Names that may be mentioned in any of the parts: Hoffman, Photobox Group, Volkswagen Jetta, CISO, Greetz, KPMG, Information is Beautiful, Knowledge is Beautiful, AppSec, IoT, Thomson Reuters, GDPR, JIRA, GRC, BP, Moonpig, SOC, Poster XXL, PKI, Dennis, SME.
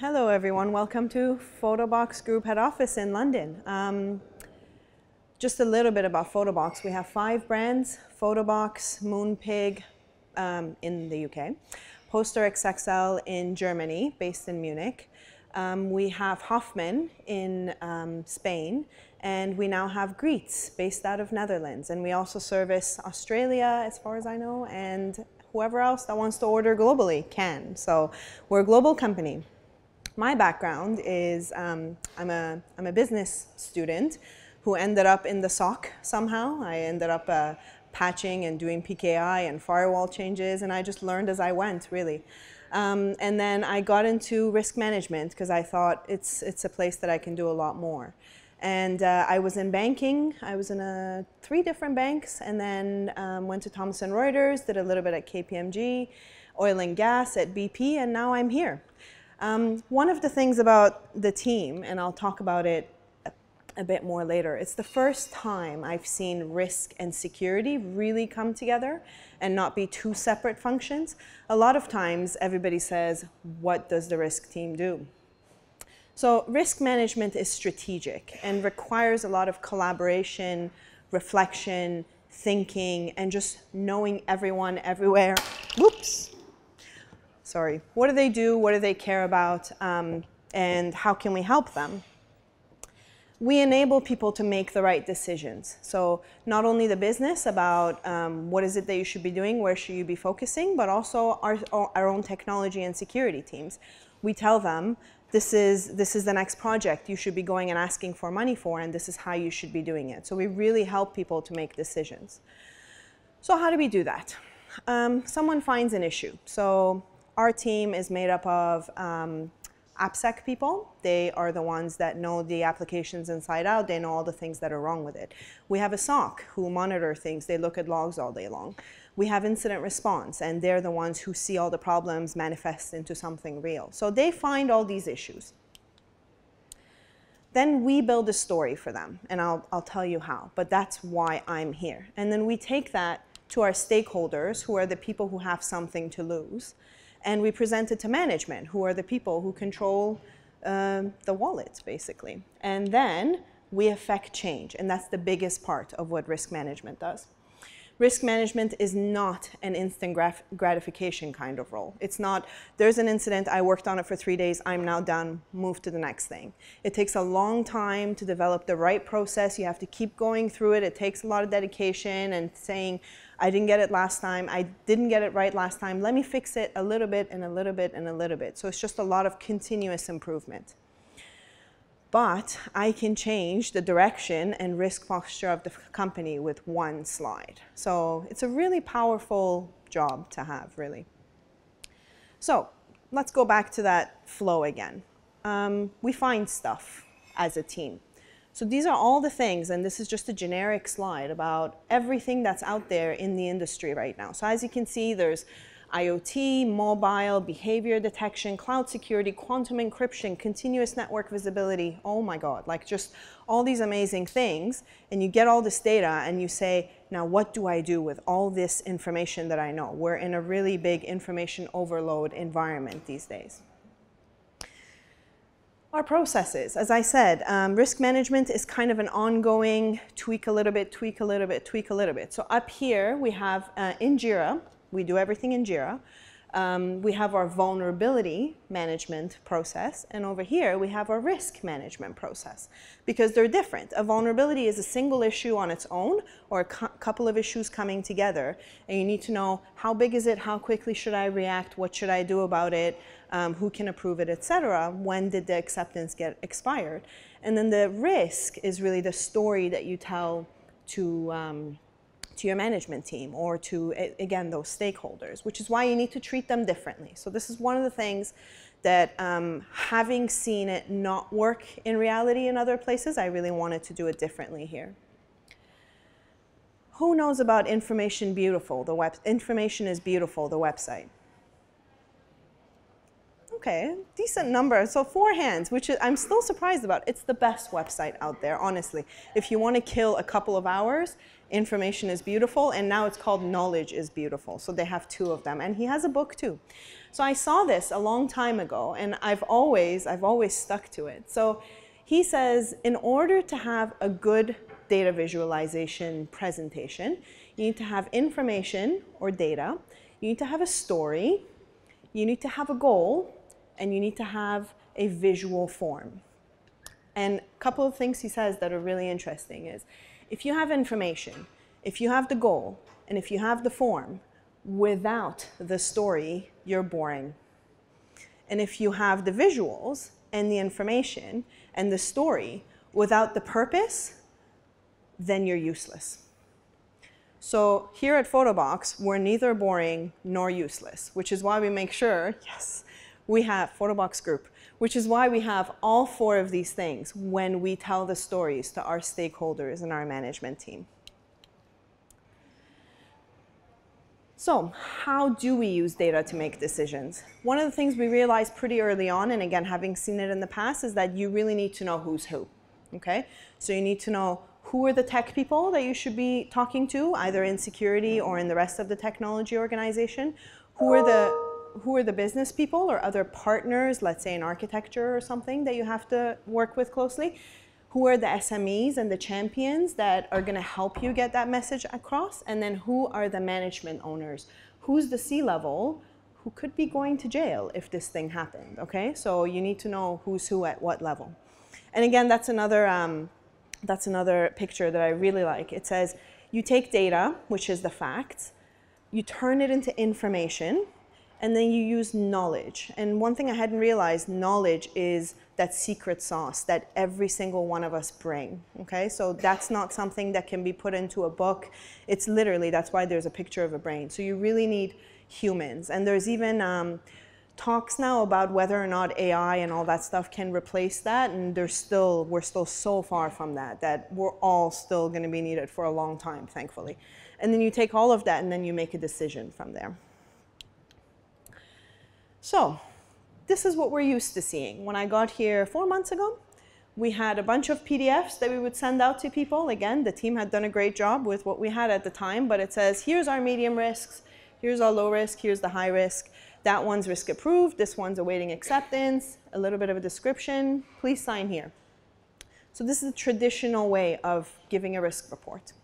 Hello everyone, welcome to Photobox Group head office in London. Just a little bit about Photobox. We have 5 brands: Photobox, Moonpig in the UK, Poster XXL in Germany, based in Munich. We have Hoffman in Spain, and we now have Greetz, based out of Netherlands. And we also service Australia, as far as I know, and whoever else that wants to order globally can. So we're a global company. My background is I'm a business student who ended up in the SOC somehow. I ended up patching and doing PKI and firewall changes, and I just learned as I went, really. And then I got into risk management because I thought it's a place that I can do a lot more. And I was in banking. I was in 3 different banks, and then went to Thomson Reuters, did a little bit at KPMG, oil and gas at BP, and now I'm here. One of the things about the team, and I'll talk about it a bit more later, it's the first time I've seen risk and security really come together and not be 2 separate functions. A lot of times everybody says, what does the risk team do? So risk management is strategic and requires a lot of collaboration, reflection, thinking, and just knowing everyone everywhere. Whoops. Sorry. What do they do? What do they care about? And how can we help them? We enable people to make the right decisions. So not only the business about what is it that you should be doing, where should you be focusing, but also our own technology and security teams. We tell them, this is the next project you should be going and asking for money for, and this is how you should be doing it. So we really help people to make decisions. So how do we do that? Someone finds an issue. So our team is made up of AppSec people. They are the ones that know the applications inside out. They know all the things that are wrong with it. We have a SOC who monitor things. They look at logs all day long. We have incident response, and they're the ones who see all the problems manifest into something real. So they find all these issues. Then we build a story for them, and I'll tell you how, but that's why I'm here. And then we take that to our stakeholders, who are the people who have something to lose. And we present it to management, who are the people who control the wallet, basically. And then we affect change, and that's the biggest part of what risk management does. Risk management is not an instant gratification kind of role. It's not, there's an incident, I worked on it for 3 days, I'm now done, move to the next thing. It takes a long time to develop the right process. You have to keep going through it. It takes a lot of dedication and saying, I didn't get it last time, I didn't get it right last time, let me fix it a little bit and a little bit and a little bit. So it's just a lot of continuous improvement. But I can change the direction and risk posture of the company with one slide. So it's a really powerful job to have, really. So let's go back to that flow again. We find stuff as a team. So these are all the things, and this is just a generic slide about everything that's out there in the industry right now. So as you can see, there's IoT, mobile, behavior detection, cloud security, quantum encryption, continuous network visibility. Oh my God, like just all these amazing things. And you get all this data and you say, now what do I do with all this information that I know? We're in a really big information overload environment these days. Our processes, as I said, risk management is kind of an ongoing tweak a little bit, tweak a little bit, tweak a little bit. So up here we have in JIRA, we do everything in JIRA. We have our vulnerability management process, and over here we have our risk management process, because they're different. A vulnerability is a single issue on its own, or a couple of issues coming together, and you need to know how big is it, how quickly should I react, what should I do about it, who can approve it, etc. When did the acceptance get expired? And then the risk is really the story that you tell to your management team or to, again, those stakeholders, which is why you need to treat them differently. So this is one of the things that having seen it not work in reality in other places, I really wanted to do it differently here. Who knows about Information Beautiful, the Information is Beautiful, the website? okay, decent number. So 4 hands, which is, I'm still surprised about. It's the best website out there, honestly. If you want to kill a couple of hours, Information is Beautiful, and now it's called Knowledge is Beautiful. So they have 2 of them, and he has a book too. So I saw this a long time ago, and I've always stuck to it. So he says, in order to have a good data visualization presentation, you need to have information or data, you need to have a story, you need to have a goal, and you need to have a visual form. And a couple of things he says that are really interesting is, if you have information, if you have the goal, and if you have the form, without the story, you're boring. And if you have the visuals and the information and the story without the purpose, then you're useless. So here at Photobox, we're neither boring nor useless, which is why we make sure, yes, we have Photobox Group, which is why we have all 4 of these things when we tell the stories to our stakeholders and our management team. So how do we use data to make decisions? One of the things we realized pretty early on, and again, having seen it in the past, is that you really need to know who's who, okay? So you need to know who are the tech people that you should be talking to, either in security or in the rest of the technology organization? Who are the business people or other partners, let's say in architecture or something, that you have to work with closely? Who are the SMEs and the champions that are going to help you get that message across? And then who are the management owners? Who's the C-level who could be going to jail if this thing happened, okay? So you need to know who's who at what level. And again, that's another picture that I really like. It says, you take data, which is the facts, you turn it into information, and then you use knowledge. And one thing I hadn't realized, knowledge is that secret sauce that every single one of us bring, okay? So that's not something that can be put into a book. It's literally, that's why there's a picture of a brain. So you really need humans. And there's even talks now about whether or not AI and all that stuff can replace that, and we're still so far from that we're all still going to be needed for a long time, thankfully. And then you take all of that and then you make a decision from there. So this is what we're used to seeing. When I got here 4 months ago, we had a bunch of PDFs that we would send out to people. Again, the team had done a great job with what we had at the time, but it says, here's our medium risks, here's our low risk, here's the high risk. That one's risk approved, this one's awaiting acceptance, a little bit of a description, please sign here. So this is the traditional way of giving a risk report.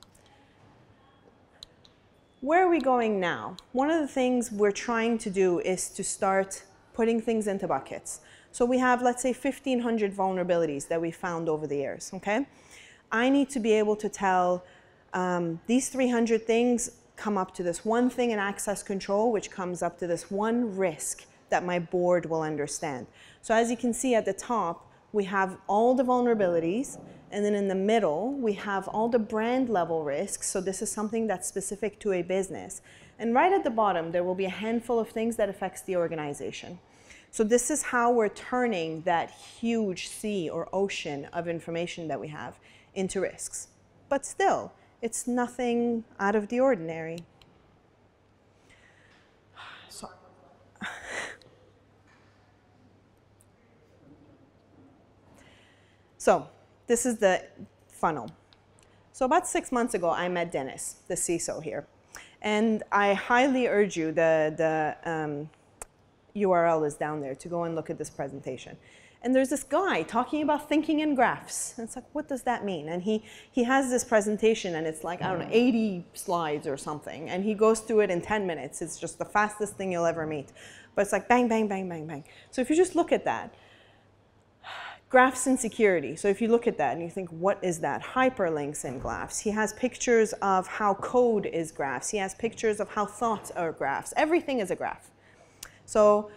Where are we going now? One of the things we're trying to do is to start putting things into buckets. So we have, let's say, 1,500 vulnerabilities that we found over the years, okay? I need to be able to tell these 300 things come up to this one thing in access control, which comes up to this one risk that my board will understand. So as you can see at the top, we have all the vulnerabilities, and then in the middle, we have all the brand level risks. So this is something that's specific to a business. And right at the bottom, there will be a handful of things that affects the organization. So this is how we're turning that huge sea or ocean of information that we have into risks. But still, it's nothing out of the ordinary. So, this is the funnel. So about 6 months ago, I met Dennis, the CISO here. And I highly urge you, the URL is down there, to go and look at this presentation. And there's this guy talking about thinking in graphs. And it's like, what does that mean? And he has this presentation, and it's like, I don't know, 80 slides or something. And he goes through it in 10 minutes. It's just the fastest thing you'll ever meet. But it's like bang, bang, bang, bang, bang. So if you just look at that, graphs and security. So if you look at that and you think, what is that? Hyperlinks in graphs. He has pictures of how code is graphs. He has pictures of how thoughts are graphs. Everything is a graph. So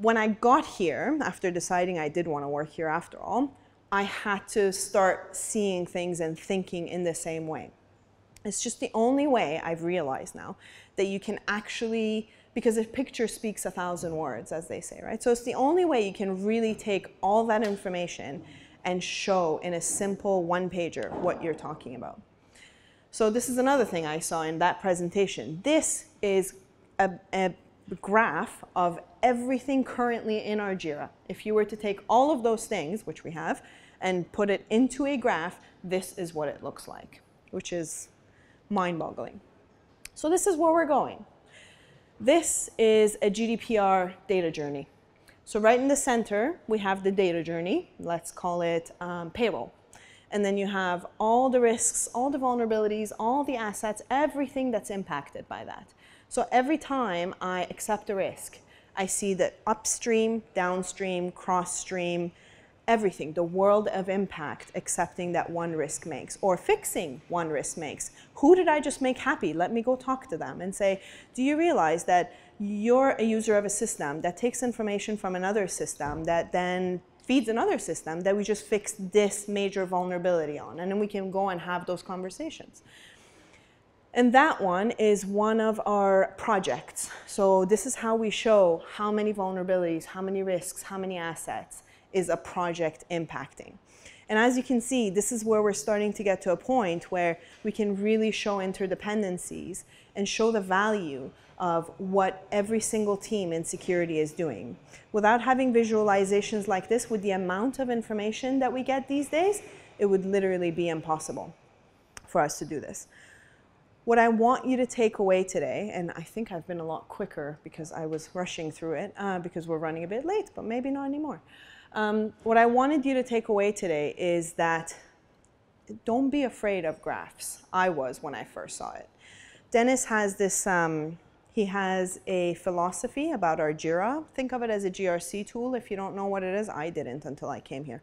when I got here, after deciding I did want to work here after all, I had to start seeing things and thinking in the same way. It's just the only way I've realized now that you can actually, because a picture speaks 1,000 words, as they say, right? So it's the only way you can really take all that information and show in a simple one-pager what you're talking about. So this is another thing I saw in that presentation. This is a graph of everything currently in our JIRA. If you were to take all of those things, which we have, and put it into a graph, this is what it looks like, which is mind-boggling. So this is where we're going. This is a GDPR data journey. So right in the center, we have the data journey. Let's call it payroll. And then you have all the risks, all the vulnerabilities, all the assets, everything that's impacted by that. So every time I accept a risk, I see that upstream, downstream, cross-stream, everything, the world of impact accepting that one risk makes or fixing one risk makes. Who did I just make happy? Let me go talk to them and say, do you realize that you're a user of a system that takes information from another system that then feeds another system that we just fixed this major vulnerability on? And then we can go and have those conversations. And that one is one of our projects. So this is how we show how many vulnerabilities, how many risks, how many assets is a project impacting. And as you can see, this is where we're starting to get to a point where we can really show interdependencies and show the value of what every single team in security is doing. Without having visualizations like this, with the amount of information that we get these days, it would literally be impossible for us to do this. What I want you to take away today, and I think I've been a lot quicker because I was rushing through it because we're running a bit late, but maybe not anymore. What I wanted you to take away today is that don't be afraid of graphs. I was when I first saw it. Dennis has this, he has a philosophy about our JIRA. Think of it as a GRC tool. If you don't know what it is, I didn't until I came here.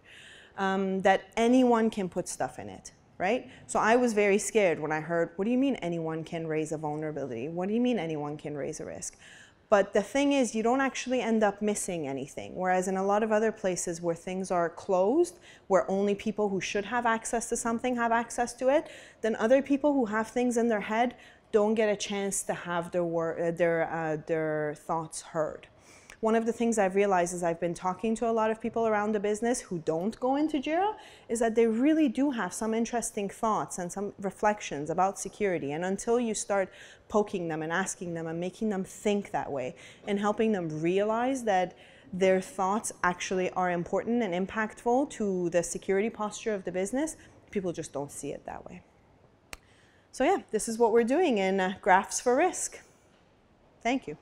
That anyone can put stuff in it, right? So I was very scared when I heard, what do you mean anyone can raise a vulnerability? What do you mean anyone can raise a risk? But the thing is, you don't actually end up missing anything. Whereas in a lot of other places where things are closed, where only people who should have access to something have access to it, then other people who have things in their head don't get a chance to have their thoughts heard. One of the things I've realized as I've been talking to a lot of people around the business who don't go into JIRA is that they really do have some interesting thoughts and some reflections about security. And until you start poking them and asking them and making them think that way and helping them realize that their thoughts actually are important and impactful to the security posture of the business, people just don't see it that way. So yeah, this is what we're doing in Graphs for Risk. Thank you.